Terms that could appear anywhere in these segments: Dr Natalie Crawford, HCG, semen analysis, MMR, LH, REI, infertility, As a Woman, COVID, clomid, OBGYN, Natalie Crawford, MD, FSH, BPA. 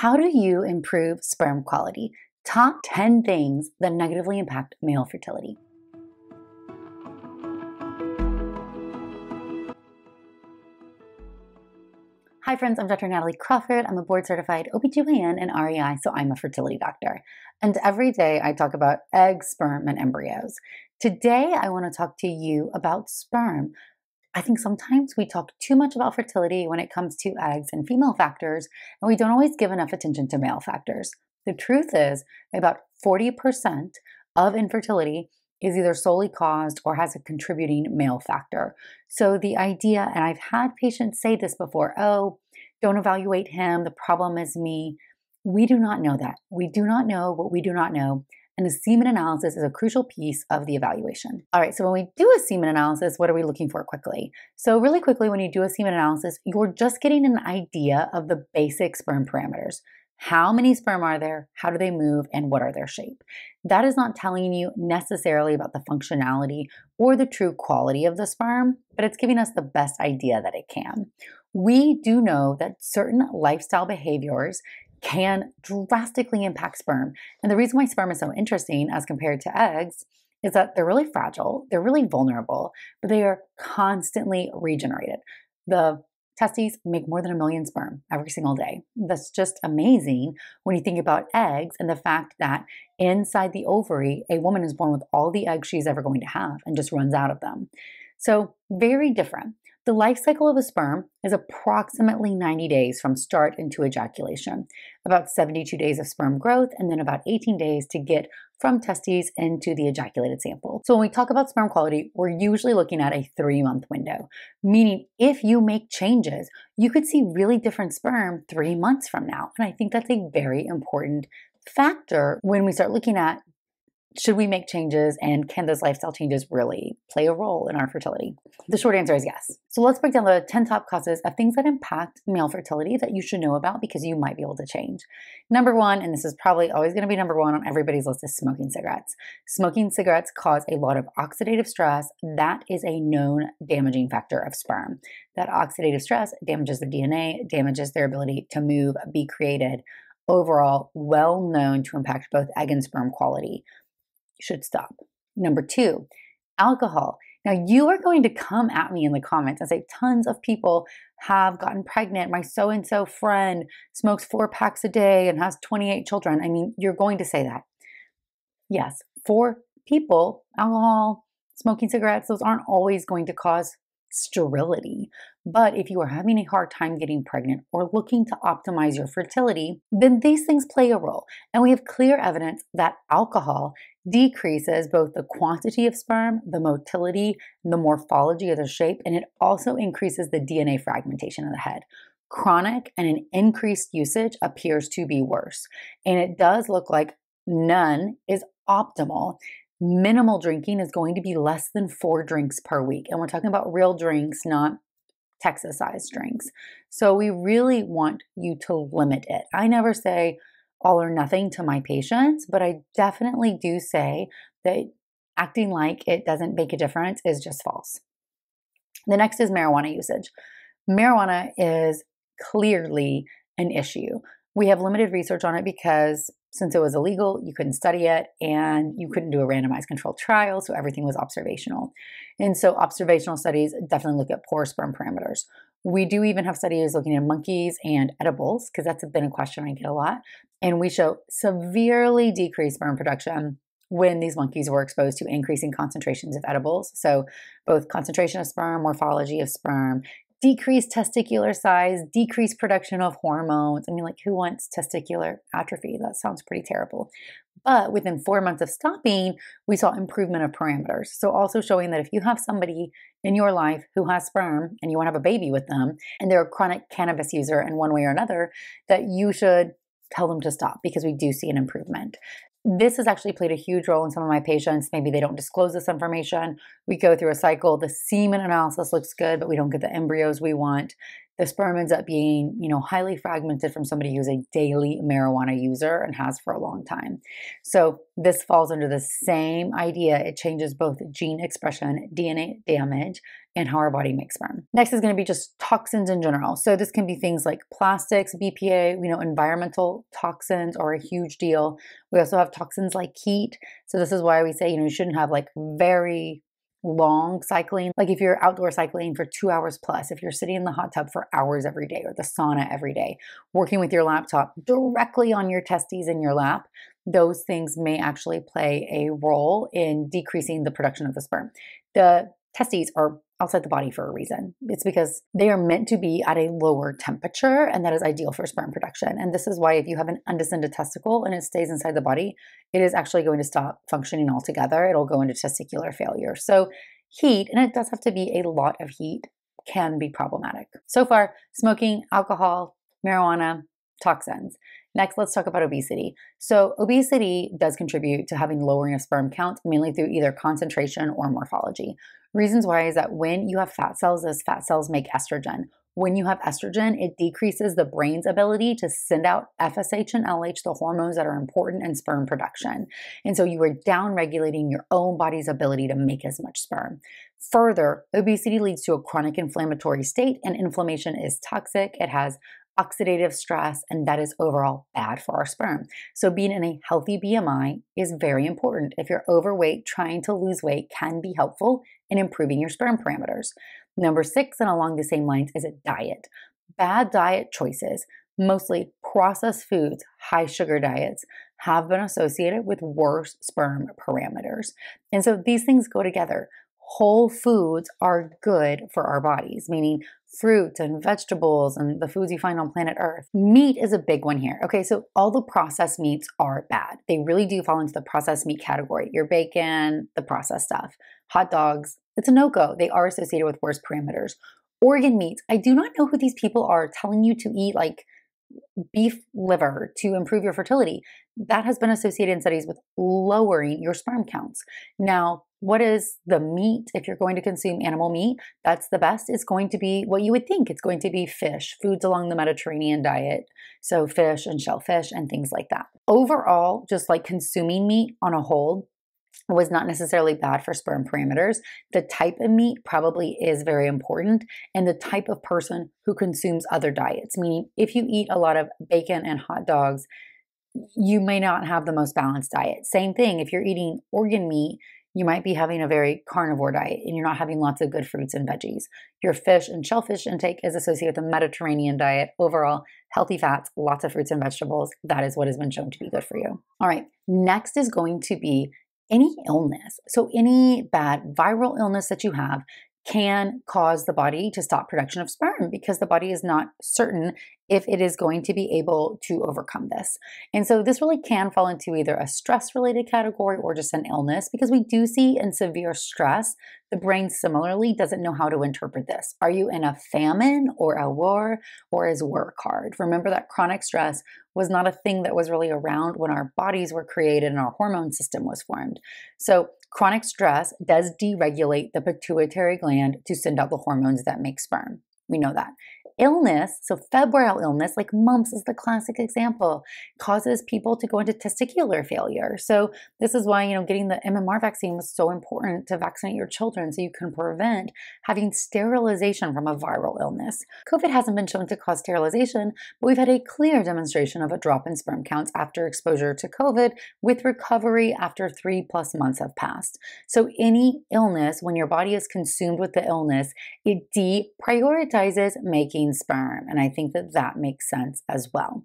How do you improve sperm quality? Top 10 things that negatively impact male fertility. Hi friends, I'm Dr. Natalie Crawford. I'm a board-certified OBGYN and REI, so I'm a fertility doctor. And every day I talk about eggs, sperm, and embryos. Today I want to talk to you about sperm. I think sometimes we talk too much about fertility when it comes to eggs and female factors, and we don't always give enough attention to male factors. The truth is, about 40% of infertility is either solely caused or has a contributing male factor. So the idea, and I've had patients say this before, oh, don't evaluate him, the problem is me. We do not know that. We do not know what we do not know. And a semen analysis is a crucial piece of the evaluation. All right, so when we do a semen analysis, what are we looking for quickly? So really quickly, when you do a semen analysis, you're just getting an idea of the basic sperm parameters. How many sperm are there? How do they move? And what are their shape? That is not telling you necessarily about the functionality or the true quality of the sperm, but it's giving us the best idea that it can. We do know that certain lifestyle behaviors can drastically impact sperm. And the reason why sperm is so interesting as compared to eggs is that they're really fragile, they're really vulnerable, but they are constantly regenerated. The testes make more than 1 million sperm every single day. That's just amazing when you think about eggs and the fact that inside the ovary, a woman is born with all the eggs she's ever going to have and just runs out of them. So very different. The life cycle of a sperm is approximately 90 days from start into ejaculation, about 72 days of sperm growth, and then about 18 days to get from testes into the ejaculated sample. So when we talk about sperm quality, we're usually looking at a 3-month window, meaning if you make changes, you could see really different sperm 3 months from now. And I think that's a very important factor when we start looking at should we make changes and can those lifestyle changes really play a role in our fertility? The short answer is yes. So let's break down the 10 top causes of things that impact male fertility that you should know about because you might be able to change. Number one, and this is probably always going to be number one on everybody's list, is smoking cigarettes. Smoking cigarettes cause a lot of oxidative stress. That is a known damaging factor of sperm. That oxidative stress damages the DNA, damages their ability to move, be created. Overall, well known to impact both egg and sperm quality. Should stop. Number two, alcohol. Now you are going to come at me in the comments and say tons of people have gotten pregnant. My so-and-so friend smokes 4 packs a day and has 28 children. I mean, you're going to say that. Yes, for people, alcohol, smoking cigarettes, those aren't always going to cause sterility. But if you are having a hard time getting pregnant or looking to optimize your fertility, then these things play a role. And we have clear evidence that alcohol decreases both the quantity of sperm, the motility, the morphology of the shape, and it also increases the DNA fragmentation of the head. Chronic and an increased usage appears to be worse. And it does look like none is optimal. Minimal drinking is going to be less than 4 drinks per week. And we're talking about real drinks, not Texas-sized drinks. So we really want you to limit it. I never say all or nothing to my patients, but I definitely do say that acting like it doesn't make a difference is just false. The next is marijuana usage. Marijuana is clearly an issue. We have limited research on it because since it was illegal, you couldn't study it and you couldn't do a randomized controlled trial, so everything was observational. And so observational studies definitely look at poor sperm parameters. We do even have studies looking at monkeys and edibles, because that's been a question I get a lot. And we show severely decreased sperm production when these monkeys were exposed to increasing concentrations of edibles. So both concentration of sperm, morphology of sperm, decreased testicular size, decreased production of hormones. I mean, like, who wants testicular atrophy? That sounds pretty terrible. But within 4 months of stopping, we saw improvement of parameters. So also showing that if you have somebody in your life who has sperm and you want to have a baby with them, and they're a chronic cannabis user in one way or another, that you should tell them to stop because we do see an improvement. This has actually played a huge role in some of my patients. Maybe they don't disclose this information. We go through a cycle. The semen analysis looks good, but we don't get the embryos we want. The sperm ends up being, you know, highly fragmented from somebody who's a daily marijuana user and has for a long time. So this falls under the same idea. It changes both gene expression, DNA damage, and how our body makes sperm. Next is going to be just toxins in general. So this can be things like plastics, BPA, we know environmental toxins are a huge deal. We also have toxins like heat. So this is why we say, you shouldn't have like very long cycling. Like if you're outdoor cycling for 2 hours plus, if you're sitting in the hot tub for hours every day or the sauna every day, working with your laptop directly on your testes in your lap, those things may actually play a role in decreasing the production of the sperm. The testes are outside the body for a reason. It's because they are meant to be at a lower temperature, and that is ideal for sperm production. And this is why if you have an undescended testicle and it stays inside the body, it is actually going to stop functioning altogether. It'll go into testicular failure. So heat, and it does have to be a lot of heat, can be problematic. So far, smoking, alcohol, marijuana, toxins. Next, let's talk about obesity. So obesity does contribute to having lowering of sperm count, mainly through either concentration or morphology. Reasons why is that when you have fat cells, those fat cells make estrogen. When you have estrogen, it decreases the brain's ability to send out FSH and LH, the hormones that are important in sperm production. And so you are down-regulating your own body's ability to make as much sperm. Further, obesity leads to a chronic inflammatory state, and inflammation is toxic. It has oxidative stress, and that is overall bad for our sperm. So being in a healthy BMI is very important. If you're overweight, trying to lose weight can be helpful in improving your sperm parameters. Number 6, and along the same lines, is a diet. Bad diet choices, mostly processed foods, high sugar diets, have been associated with worse sperm parameters. And so these things go together. Whole foods are good for our bodies, meaning fruits and vegetables and the foods you find on planet Earth. Meat is a big one here. Okay, so all the processed meats are bad. They really do fall into the processed meat category. Your bacon, the processed stuff, hot dogs, it's a no-go. They are associated with worse parameters. Organ meats, I do not know who these people are telling you to eat like beef liver to improve your fertility. That has been associated in studies with lowering your sperm counts. Now, what is the meat? If you're going to consume animal meat, that's the best. It's going to be what you would think. It's going to be fish, foods along the Mediterranean diet. So fish and shellfish and things like that. Overall, just like consuming meat on a whole was not necessarily bad for sperm parameters. The type of meat probably is very important, and the type of person who consumes other diets. Meaning if you eat a lot of bacon and hot dogs, you may not have the most balanced diet. Same thing, if you're eating organ meat, you might be having a very carnivore diet and you're not having lots of good fruits and veggies. Your fish and shellfish intake is associated with a Mediterranean diet. Overall, healthy fats, lots of fruits and vegetables. That is what has been shown to be good for you. All right, next is going to be any illness. So any bad viral illness that you have can cause the body to stop production of sperm because the body is not certain if it is going to be able to overcome this. And so this really can fall into either a stress-related category or just an illness, because we do see in severe stress, the brain similarly doesn't know how to interpret this. Are you in a famine or a war, or is work hard? Remember that chronic stress was not a thing that was really around when our bodies were created and our hormone system was formed. So chronic stress does deregulate the pituitary gland to send out the hormones that make sperm. We know that. Illness, so febrile illness, like mumps is the classic example, causes people to go into testicular failure. So this is why, getting the MMR vaccine was so important, to vaccinate your children so you can prevent having sterilization from a viral illness. COVID hasn't been shown to cause sterilization, but we've had a clear demonstration of a drop in sperm counts after exposure to COVID, with recovery after 3+ months have passed. So any illness, when your body is consumed with the illness, it deprioritizes making sperm, and I think that makes sense as well.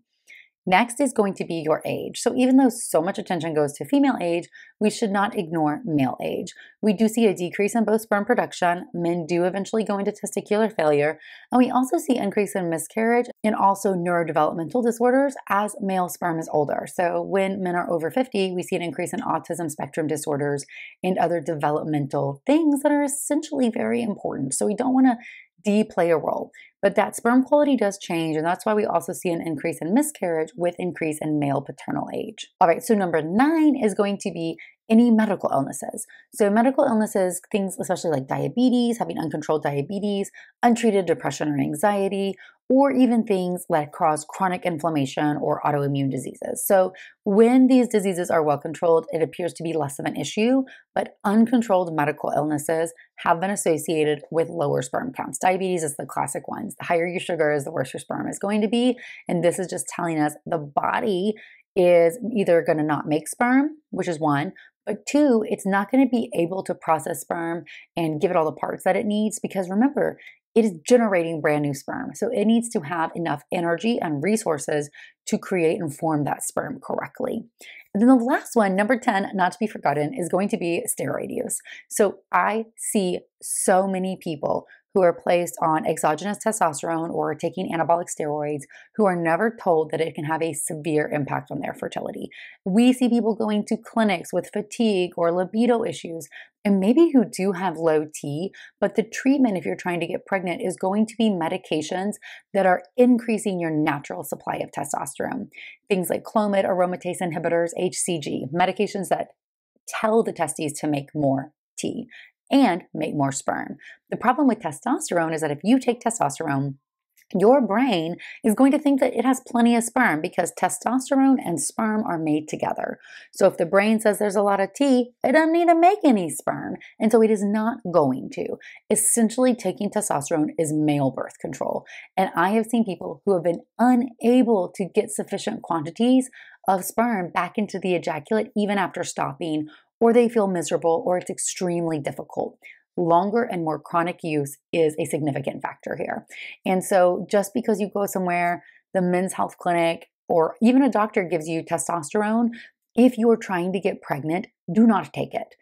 Next is going to be your age. So even though so much attention goes to female age, we should not ignore male age. We do see a decrease in both sperm production. Men do eventually go into testicular failure, and we also see increase in miscarriage and also neurodevelopmental disorders as male sperm is older. So when men are over 50, we see an increase in autism spectrum disorders and other developmental things that are essentially very important. So we don't want to deplay a role. But that sperm quality does change, and that's why we also see an increase in miscarriage with increase in male paternal age. All right, so number 9 is going to be any medical illnesses. So medical illnesses, things especially like diabetes, having uncontrolled diabetes, untreated depression or anxiety, or even things that cause chronic inflammation or autoimmune diseases. So when these diseases are well controlled, it appears to be less of an issue, but uncontrolled medical illnesses have been associated with lower sperm counts. Diabetes is the classic one. The higher your sugar is, the worse your sperm is going to be. And this is just telling us the body is either going to not make sperm, which is one, but two, it's not going to be able to process sperm and give it all the parts that it needs, because remember, it is generating brand new sperm. So it needs to have enough energy and resources to create and form that sperm correctly. And then the last one, number 10, not to be forgotten, is going to be steroid use. So I see so many people who are placed on exogenous testosterone or taking anabolic steroids who are never told that it can have a severe impact on their fertility. We see people going to clinics with fatigue or libido issues, and maybe who do have low T, but the treatment if you're trying to get pregnant is going to be medications that are increasing your natural supply of testosterone. Things like clomid, aromatase inhibitors, HCG, medications that tell the testes to make more T and make more sperm. The problem with testosterone is that if you take testosterone, your brain is going to think that it has plenty of sperm because testosterone and sperm are made together. So if the brain says there's a lot of T, it doesn't need to make any sperm. And so it is not going to. Essentially, taking testosterone is male birth control. And I have seen people who have been unable to get sufficient quantities of sperm back into the ejaculate even after stopping, or they feel miserable, or it's extremely difficult. Longer and more chronic use is a significant factor here. And so just because you go somewhere, the men's health clinic, or even a doctor gives you testosterone, if you're trying to get pregnant, do not take it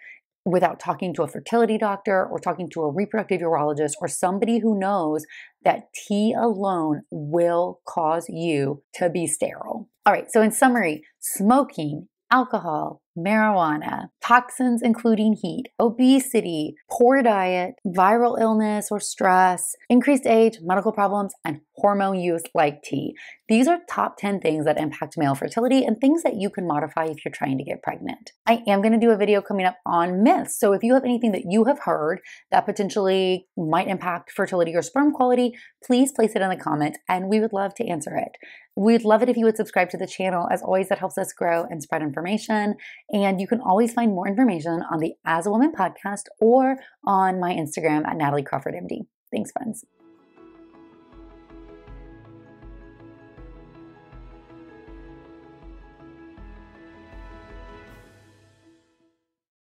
without talking to a fertility doctor or talking to a reproductive urologist or somebody who knows that T alone will cause you to be sterile. All right, so in summary, smoking, alcohol, marijuana, toxins including heat, obesity, poor diet, viral illness or stress, increased age, medical problems, and hormone use like T. These are top 10 things that impact male fertility and things that you can modify if you're trying to get pregnant. I am going to do a video coming up on myths. So if you have anything that you have heard that potentially might impact fertility or sperm quality, please place it in the comments and we would love to answer it. We'd love it if you would subscribe to the channel. As always, that helps us grow and spread information. And you can always find more information on the As a Woman podcast or on my Instagram at Natalie Crawford MD. Thanks, friends.